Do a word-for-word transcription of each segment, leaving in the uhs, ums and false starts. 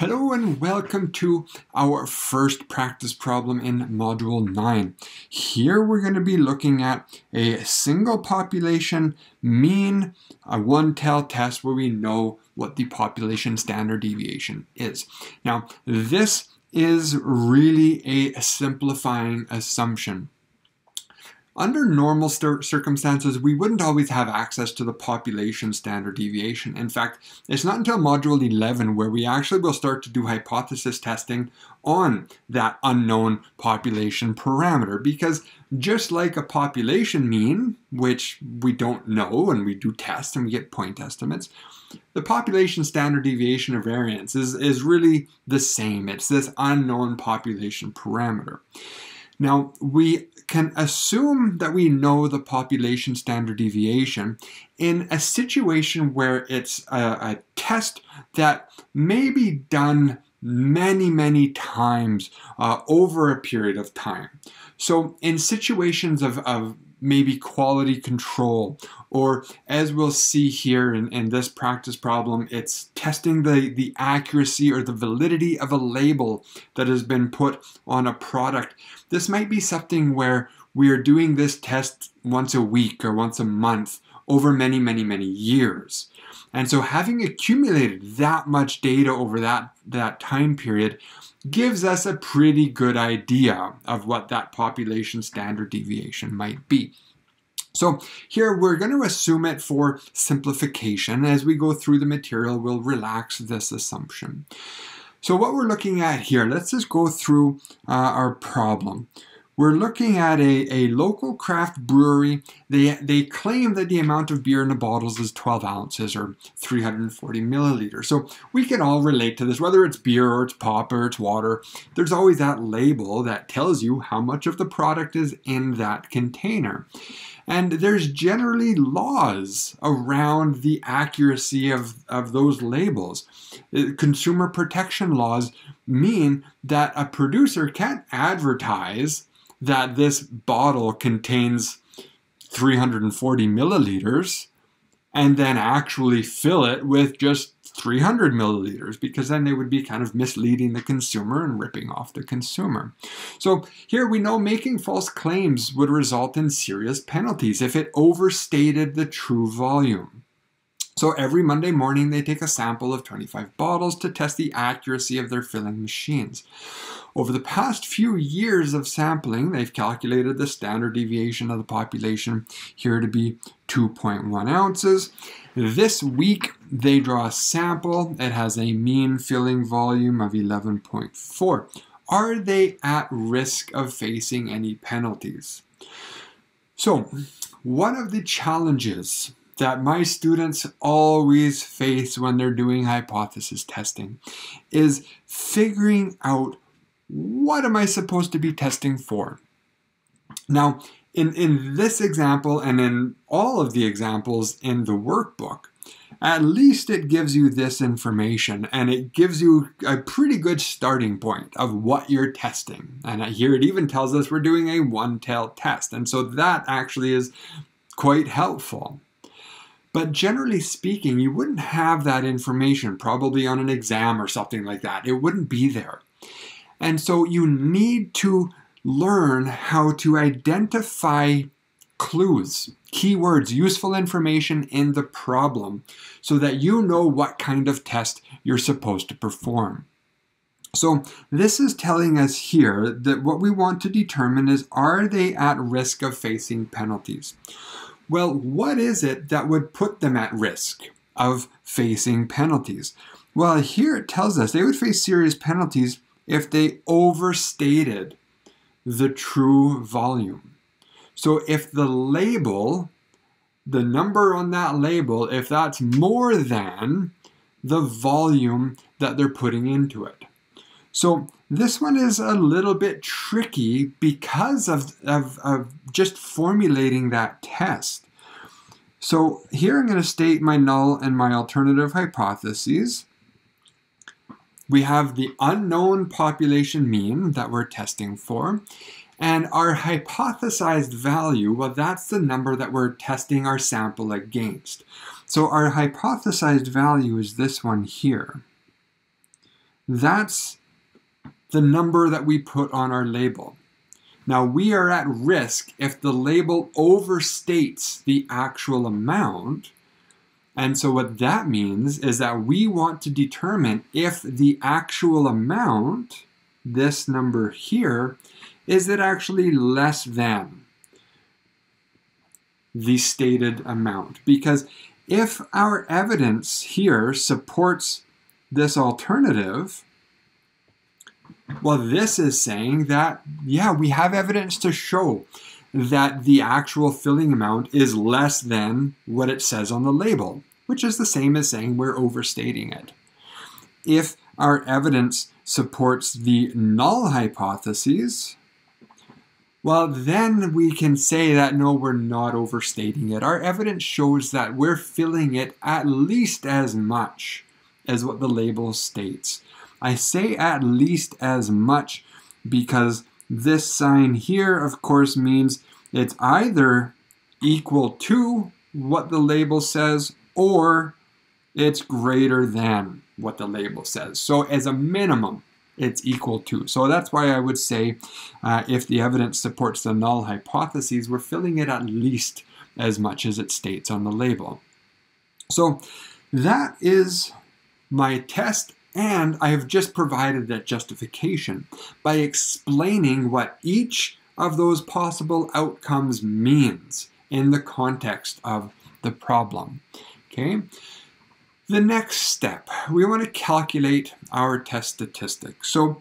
Hello and welcome to our first practice problem in Module nine. Here we're going to be looking at a single population mean, a one-tail test where we know what the population standard deviation is. Now, this is really a simplifying assumption. Under normal circumstances, we wouldn't always have access to the population standard deviation. In fact, it's not until module eleven where we actually will start to do hypothesis testing on that unknown population parameter, because just like a population mean, which we don't know and we do tests and we get point estimates, the population standard deviation or variance is, is really the same. It's this unknown population parameter. Now, we can assume that we know the population standard deviation in a situation where it's a, a test that may be done many, many times uh, over a period of time. So in situations of, of maybe quality control, or as we'll see here in, in this practice problem, it's testing the, the accuracy or the validity of a label that has been put on a product. This might be something where we are doing this test once a week or once a month over many, many, many years. And so having accumulated that much data over that, that time period gives us a pretty good idea of what that population standard deviation might be. So here we're going to assume it for simplification. As we go through the material, we'll relax this assumption. So what we're looking at here, let's just go through uh, our problem. We're looking at a, a local craft brewery. They, they claim that the amount of beer in the bottles is twelve ounces or three hundred forty milliliters. So we can all relate to this, whether it's beer or it's pop or it's water. There's always that label that tells you how much of the product is in that container. And there's generally laws around the accuracy of, of those labels. Consumer protection laws mean that a producer can't advertise that this bottle contains three hundred forty milliliters and then actually fill it with just three hundred milliliters, because then they would be kind of misleading the consumer and ripping off the consumer. So here we know making false claims would result in serious penalties if it overstated the true volume. So every Monday morning, they take a sample of twenty-five bottles to test the accuracy of their filling machines. Over the past few years of sampling, they've calculated the standard deviation of the population here to be two point one ounces. This week, they draw a sample. It has a mean filling volume of eleven point four. Are they at risk of facing any penalties? So one of the challenges that my students always face when they're doing hypothesis testing is figuring out, what am I supposed to be testing for? Now, in, in this example and in all of the examples in the workbook, at least it gives you this information, and it gives you a pretty good starting point of what you're testing. And here it even tells us we're doing a one-tail test, and so that actually is quite helpful. But generally speaking, you wouldn't have that information probably on an exam or something like that. It wouldn't be there. And so you need to learn how to identify clues, keywords, useful information in the problem so that you know what kind of test you're supposed to perform. So this is telling us here that what we want to determine is, are they at risk of facing penalties? Well, what is it that would put them at risk of facing penalties? Well, here it tells us they would face serious penalties if they overstated the true volume. So if the label, the number on that label, if that's more than the volume that they're putting into it. So this one is a little bit tricky because of, of, of just formulating that test. So here I'm going to state my null and my alternative hypotheses. We have the unknown population mean that we're testing for, and our hypothesized value, well, that's the number that we're testing our sample against. So our hypothesized value is this one here. That's the number that we put on our label. Now, we are at risk if the label overstates the actual amount. And so what that means is that we want to determine if the actual amount, this number here, is it actually less than the stated amount. Because if our evidence here supports this alternative, well, this is saying that, yeah, we have evidence to show that the actual filling amount is less than what it says on the label, which is the same as saying we're overstating it. If our evidence supports the null hypothesis, well, then we can say that, no, we're not overstating it. Our evidence shows that we're filling it at least as much as what the label states. I say at least as much because this sign here, of course, means it's either equal to what the label says or it's greater than what the label says. So as a minimum, it's equal to. So that's why I would say uh, if the evidence supports the null hypothesis, we're filling it at least as much as it states on the label. So that is my test. And I have just provided that justification by explaining what each of those possible outcomes means in the context of the problem. Okay? The next step, we want to calculate our test statistics. So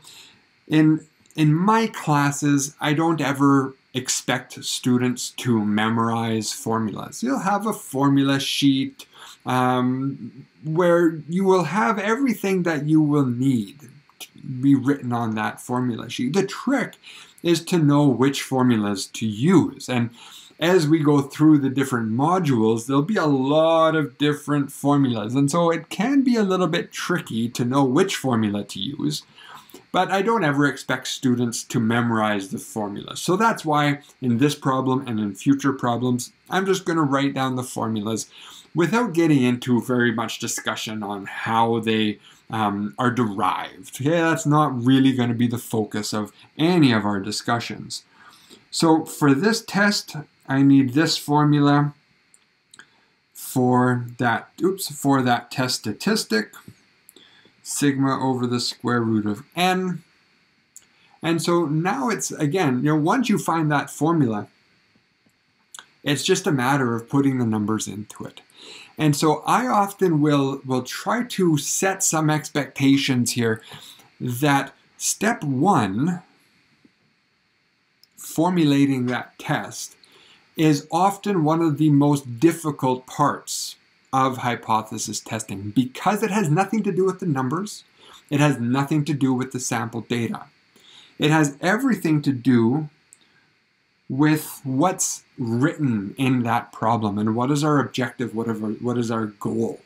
in, in my classes, I don't ever expect students to memorize formulas. You'll have a formula sheet um, where you will have everything that you will need to be written on that formula sheet. The trick is to know which formulas to use. And as we go through the different modules, there'll be a lot of different formulas. And so it can be a little bit tricky to know which formula to use. But I don't ever expect students to memorize the formula. So that's why in this problem and in future problems, I'm just going to write down the formulas without getting into very much discussion on how they um, are derived. Okay, that's not really going to be the focus of any of our discussions. So for this test, I need this formula for that, oops, for that test statistic. Sigma over the square root of n. And so now it's, again, you know, once you find that formula, it's just a matter of putting the numbers into it. And so I often will, will try to set some expectations here that step one, formulating that test, is often one of the most difficult parts of hypothesis testing because it has nothing to do with the numbers. It has nothing to do with the sample data. It has everything to do with what's written in that problem and what is our objective, what, our, what is our goal.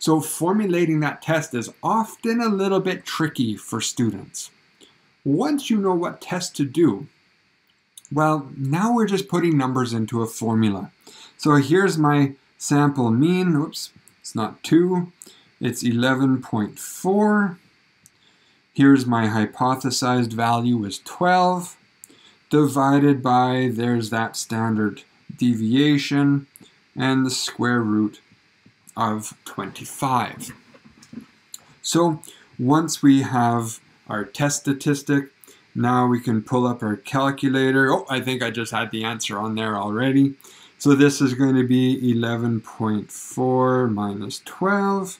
So formulating that test is often a little bit tricky for students. Once you know what test to do, well, now we're just putting numbers into a formula. So here's my sample mean, oops, it's not two, it's eleven point four. Here's my hypothesized value is twelve, divided by, there's that standard deviation, and the square root of twenty-five. So once we have our test statistic, now we can pull up our calculator. Oh, I think I just had the answer on there already. So this is going to be eleven point four minus twelve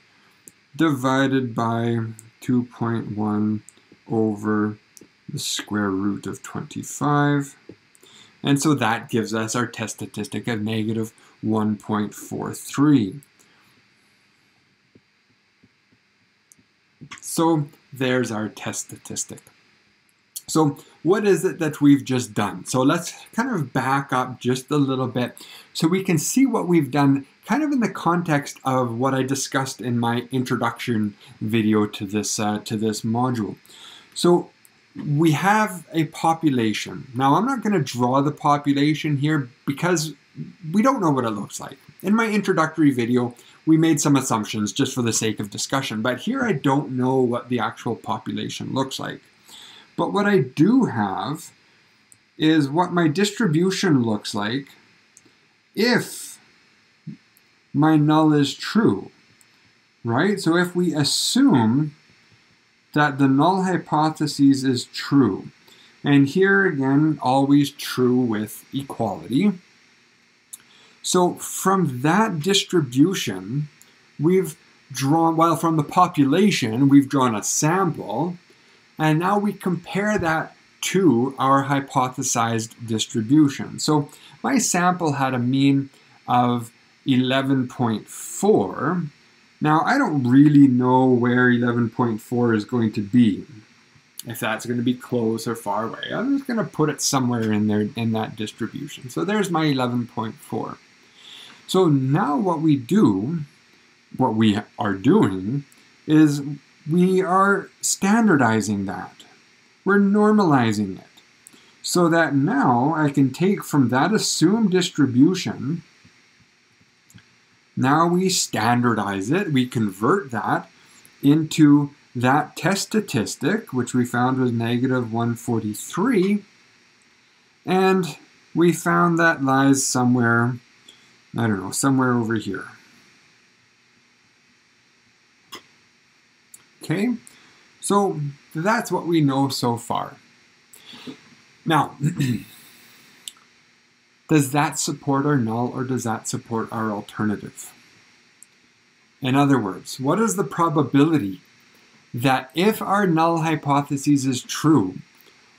divided by two point one over the square root of twenty-five. And so that gives us our test statistic of negative one point four three. So there's our test statistic. So what is it that we've just done? So let's kind of back up just a little bit so we can see what we've done kind of in the context of what I discussed in my introduction video to this, uh, to this module. So we have a population. Now I'm not going to draw the population here because we don't know what it looks like. In my introductory video, we made some assumptions just for the sake of discussion, but here I don't know what the actual population looks like. But what I do have is what my distribution looks like if my null is true, right? So if we assume that the null hypothesis is true, and here again, always true with equality. So from that distribution, we've drawn, well, from the population, we've drawn a sample, and now we compare that to our hypothesized distribution. So my sample had a mean of eleven point four. Now, I don't really know where eleven point four is going to be, if that's going to be close or far away. I'm just going to put it somewhere in there in that distribution. So there's my eleven point four. So now what we do, what we are doing, is we are standardizing that. We're normalizing it. So that now I can take from that assumed distribution, now we standardize it, we convert that into that test statistic, which we found was negative one forty-three, and we found that lies somewhere, I don't know, somewhere over here. Okay, so that's what we know so far. Now, does that support our null or does that support our alternative? In other words, what is the probability that if our null hypothesis is true,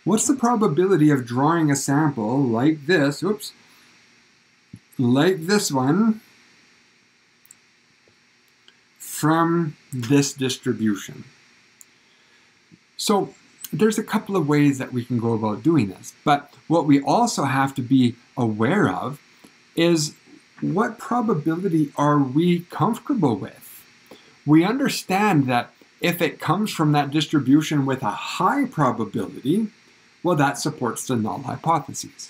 what's the probability of drawing a sample like this, oops, like this one from this distribution? So there's a couple of ways that we can go about doing this, but what we also have to be aware of is what probability are we comfortable with? We understand that if it comes from that distribution with a high probability, well, that supports the null hypothesis.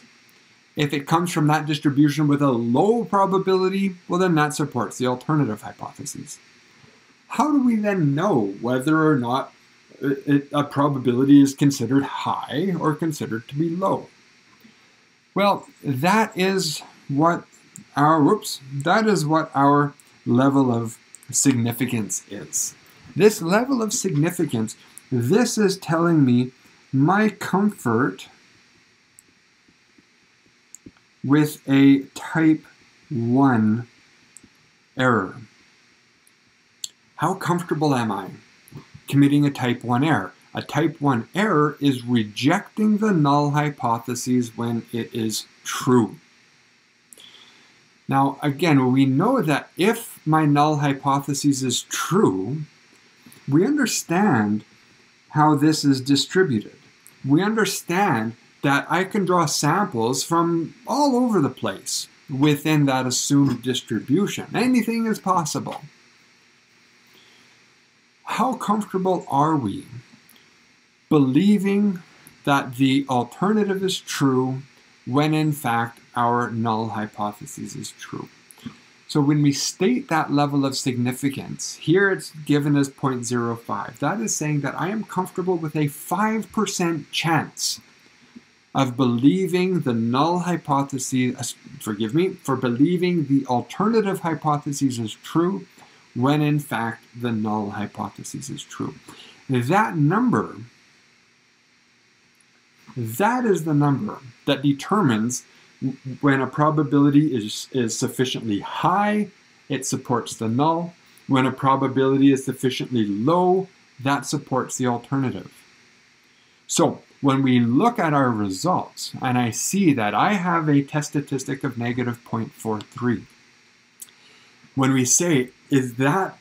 If it comes from that distribution with a low probability, well, then that supports the alternative hypothesis. How do we then know whether or not it, a probability is considered high or considered to be low? Well, that is what our, whoops, that is what our level of significance is. This level of significance, this is telling me my comfort with a type one error. How comfortable am I committing a type one error? A type one error is rejecting the null hypothesis when it is true. Now, again, we know that if my null hypothesis is true, we understand how this is distributed. We understand that I can draw samples from all over the place within that assumed distribution. Anything is possible. How comfortable are we believing that the alternative is true when in fact our null hypothesis is true? So when we state that level of significance, here it's given as zero point zero five. That is saying that I am comfortable with a five percent chance of believing the null hypothesis, forgive me, for believing the alternative hypothesis is true when in fact the null hypothesis is true. That number, that is the number that determines when a probability is, is sufficiently high, it supports the null. When a probability is sufficiently low, that supports the alternative. So when we look at our results, and I see that I have a test statistic of negative zero point four three, when we say, is that,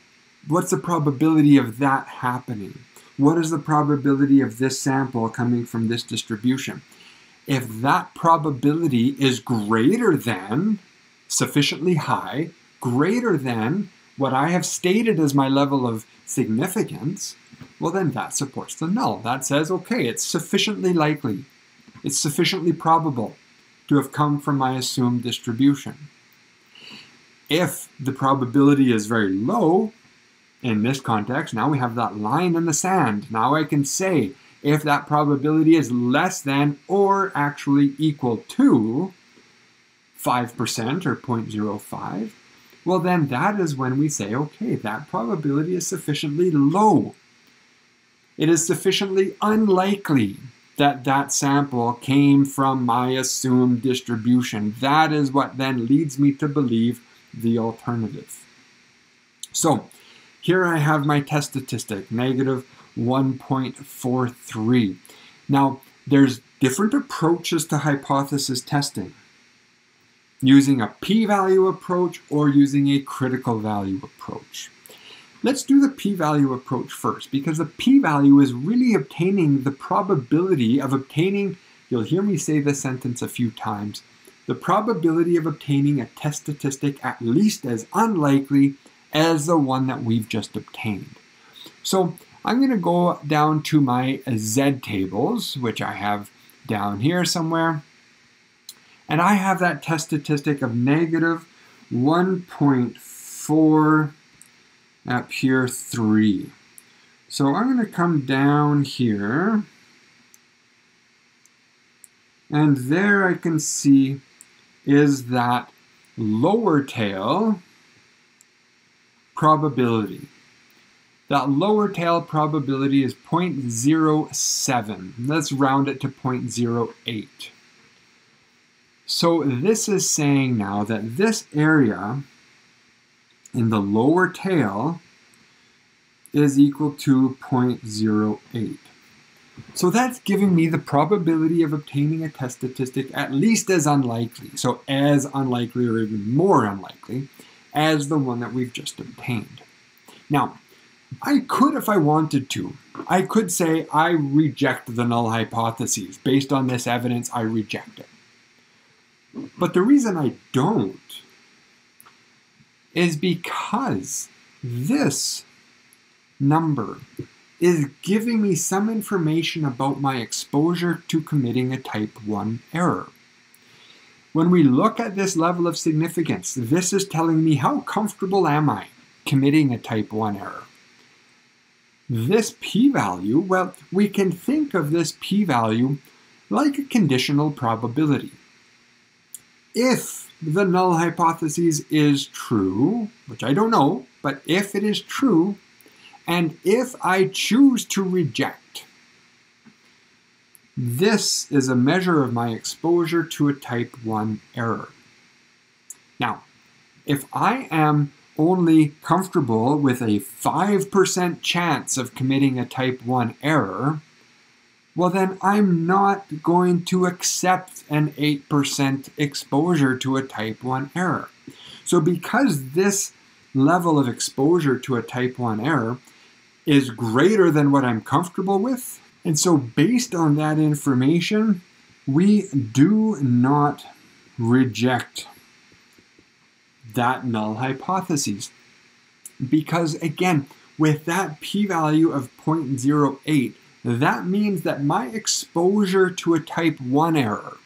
what's the probability of that happening? What is the probability of this sample coming from this distribution? If that probability is greater than, sufficiently high, greater than what I have stated as my level of significance, well then that supports the null. That says, okay, it's sufficiently likely, it's sufficiently probable to have come from my assumed distribution. If the probability is very low, in this context, now we have that line in the sand. Now I can say if that probability is less than or actually equal to five percent or zero point zero five, well then that is when we say, okay, that probability is sufficiently low. It is sufficiently unlikely that that sample came from my assumed distribution. That is what then leads me to believe the alternative. So here I have my test statistic, negative one point four three. Now, there's different approaches to hypothesis testing, using a p-value approach or using a critical value approach. Let's do the p-value approach first, because the p-value is really obtaining the probability of obtaining, you'll hear me say this sentence a few times, the probability of obtaining a test statistic at least as unlikely as the one that we've just obtained. So I'm going to go down to my Z tables, which I have down here somewhere, and I have that test statistic of negative one point four up here three. So I'm going to come down here, and there I can see is that lower tail probability. That lower tail probability is zero point zero seven. Let's round it to zero point zero eight. So this is saying now that this area in the lower tail is equal to zero point zero eight. So that's giving me the probability of obtaining a test statistic at least as unlikely, so as unlikely or even more unlikely, as the one that we've just obtained. Now, I could, if I wanted to, I could say I reject the null hypothesis. Based on this evidence, I reject it. But the reason I don't is because this number is giving me some information about my exposure to committing a type one error. When we look at this level of significance, this is telling me how comfortable am I committing a type one error. This p-value, well, we can think of this p-value like a conditional probability. If the null hypothesis is true, which I don't know, but if it is true, and if I choose to reject, this is a measure of my exposure to a type one error. Now, if I am only comfortable with a five percent chance of committing a type one error, well then I'm not going to accept an eight percent exposure to a type one error. So because this level of exposure to a type one error is greater than what I'm comfortable with. And so based on that information, we do not reject that null hypothesis. Because again, with that p-value of zero point zero eight, that means that my exposure to a type one error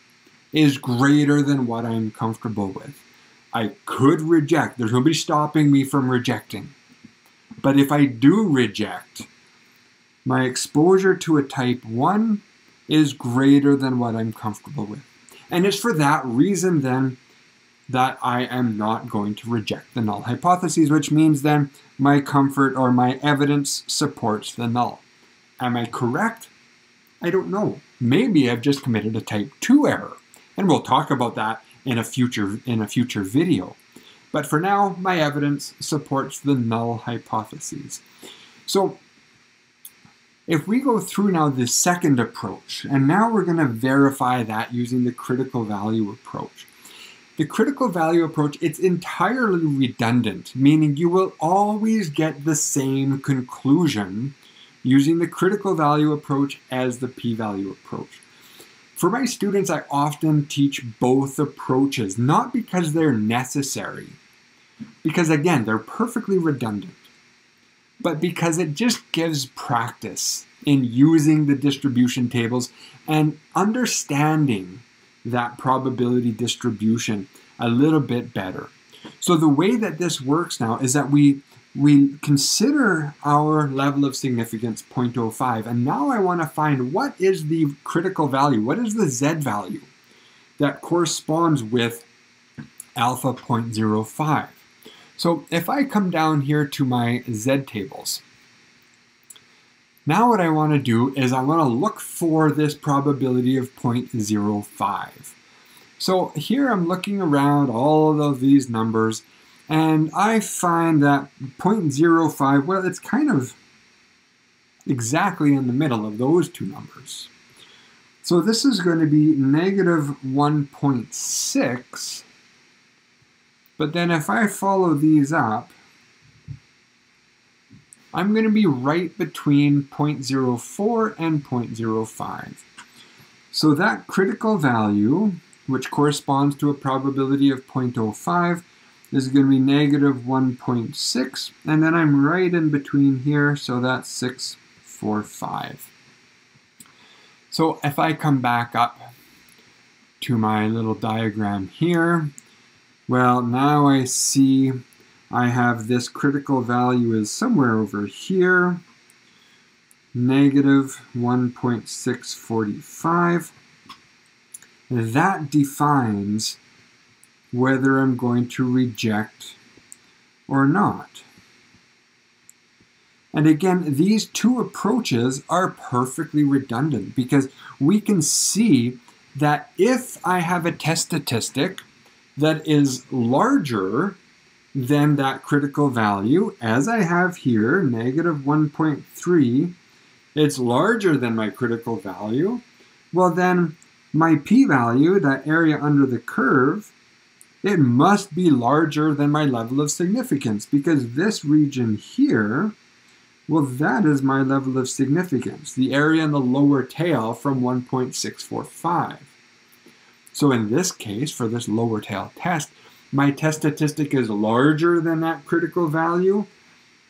is greater than what I'm comfortable with. I could reject. There's nobody stopping me from rejecting. But if I do reject, my exposure to a type one is greater than what I'm comfortable with. And it's for that reason then that I am not going to reject the null hypothesis, which means then my comfort or my evidence supports the null. Am I correct? I don't know. Maybe I've just committed a type two error. And we'll talk about that in a future, in a future video. But for now, my evidence supports the null hypothesis. So if we go through now this second approach, and now we're going to verify that using the critical value approach. The critical value approach, it's entirely redundant, meaning you will always get the same conclusion using the critical value approach as the p-value approach. For my students, I often teach both approaches, not because they're necessary, because again, they're perfectly redundant, but because it just gives practice in using the distribution tables and understanding that probability distribution a little bit better. So the way that this works now is that we we consider our level of significance zero point zero five, and now I want to find what is the critical value, what is the Z value that corresponds with alpha zero point zero five. So if I come down here to my Z tables, now what I want to do is I want to look for this probability of zero point zero five. So here I'm looking around all of these numbers, and I find that zero point zero five, well, it's kind of exactly in the middle of those two numbers. So this is going to be negative one point six, but then if I follow these up, I'm going to be right between zero point zero four and zero point zero five. So that critical value, which corresponds to a probability of zero point zero five, is going to be negative one point six, and then I'm right in between here, so that's six, four, five. So if I come back up to my little diagram here, well, now I see I have this critical value is somewhere over here, negative one point six four five. That defines whether I'm going to reject or not. And again, these two approaches are perfectly redundant because we can see that if I have a test statistic that is larger than that critical value, as I have here, negative one point three, it's larger than my critical value, well then my p-value, that area under the curve, it must be larger than my level of significance, because this region here, well, that is my level of significance, the area in the lower tail from one point six four five. So in this case, for this lower tail test, my test statistic is larger than that critical value,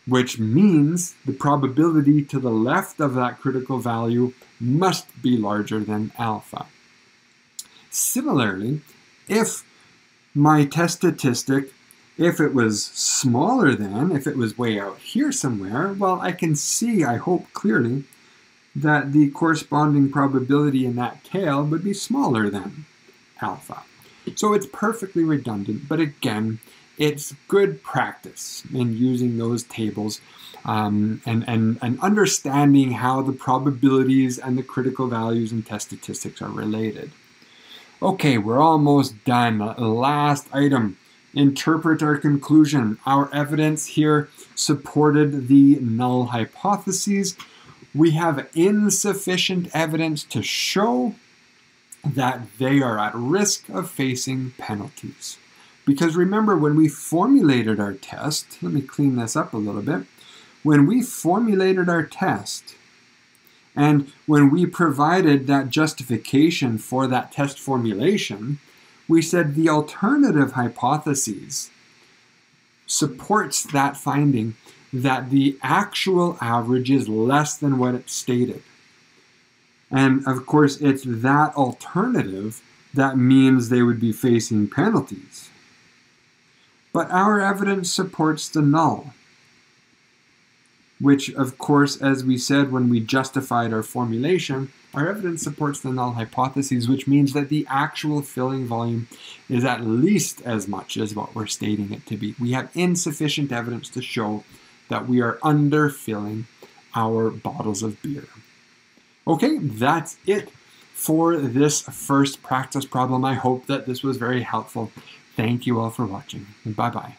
which means the probability to the left of that critical value must be larger than alpha. Similarly, if my test statistic, if it was smaller than, if it was way out here somewhere, well, I can see, I hope clearly, that the corresponding probability in that tail would be smaller than alpha. So it's perfectly redundant, but again, it's good practice in using those tables um, and, and, and understanding how the probabilities and the critical values and test statistics are related. Okay, we're almost done. Last item, interpret our conclusion. Our evidence here supported the null hypotheses. We have insufficient evidence to show that they are at risk of facing penalties. Because remember, when we formulated our test, let me clean this up a little bit. When we formulated our test, and when we provided that justification for that test formulation, we said the alternative hypotheses supports that finding that the actual average is less than what it stated. And of course, it's that alternative that means they would be facing penalties. But our evidence supports the null, which, of course, as we said when we justified our formulation, our evidence supports the null hypotheses, which means that the actual filling volume is at least as much as what we're stating it to be. We have insufficient evidence to show that we are underfilling our bottles of beer. Okay, that's it for this first practice problem. I hope that this was very helpful. Thank you all for watching, and bye-bye.